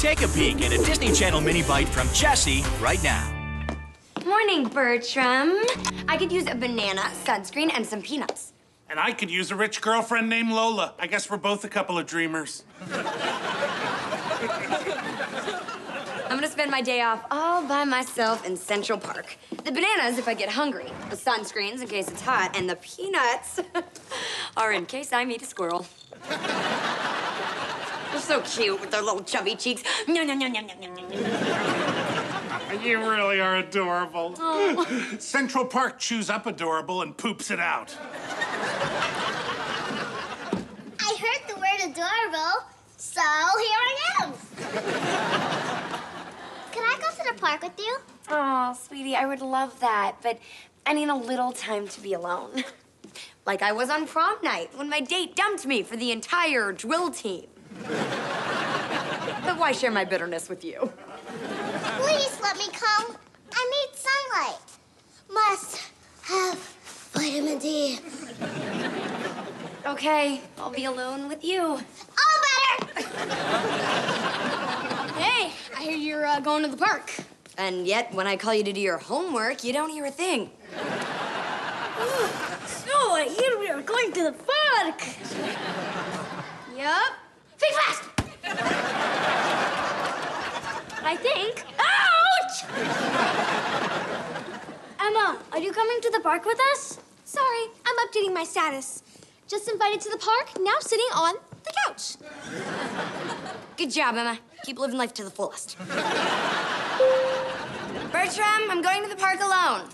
Take a peek at a Disney Channel mini-bite from Jessie right now. Morning, Bertram. I could use a banana, sunscreen, and some peanuts. And I could use a rich girlfriend named Lola. I guess we're both a couple of dreamers. I'm gonna spend my day off all by myself in Central Park. The bananas if I get hungry, the sunscreens in case it's hot, and the peanuts are in case I meet a squirrel. They're so cute with their little chubby cheeks. Nom, nom, nom, nom, nom, nom. You really are adorable. Oh. Central Park chews up adorable and poops it out. I heard the word adorable, so here I am. Can I go to the park with you? Oh, sweetie, I would love that, but I need a little time to be alone. Like I was on prom night when my date dumped me for the entire drill team. But why share my bitterness with you? Please let me come. I need sunlight. Must have vitamin D. Okay, I'll be alone with you. All better! Hey, I hear you're going to the park. And yet, when I call you to do your homework, you don't hear a thing. So I hear we are going to the park. Yup. Think fast! I think. Ouch! Emma, are you coming to the park with us? Sorry, I'm updating my status. Just invited to the park, now sitting on the couch. Good job, Emma. Keep living life to the fullest. Bertram, I'm going to the park alone.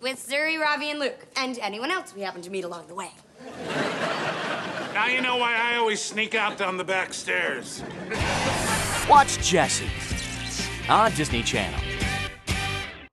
With Zuri, Ravi, and Luke. And anyone else we happen to meet along the way. Now you know why I always sneak out down the back stairs. Watch Jessie on Disney Channel.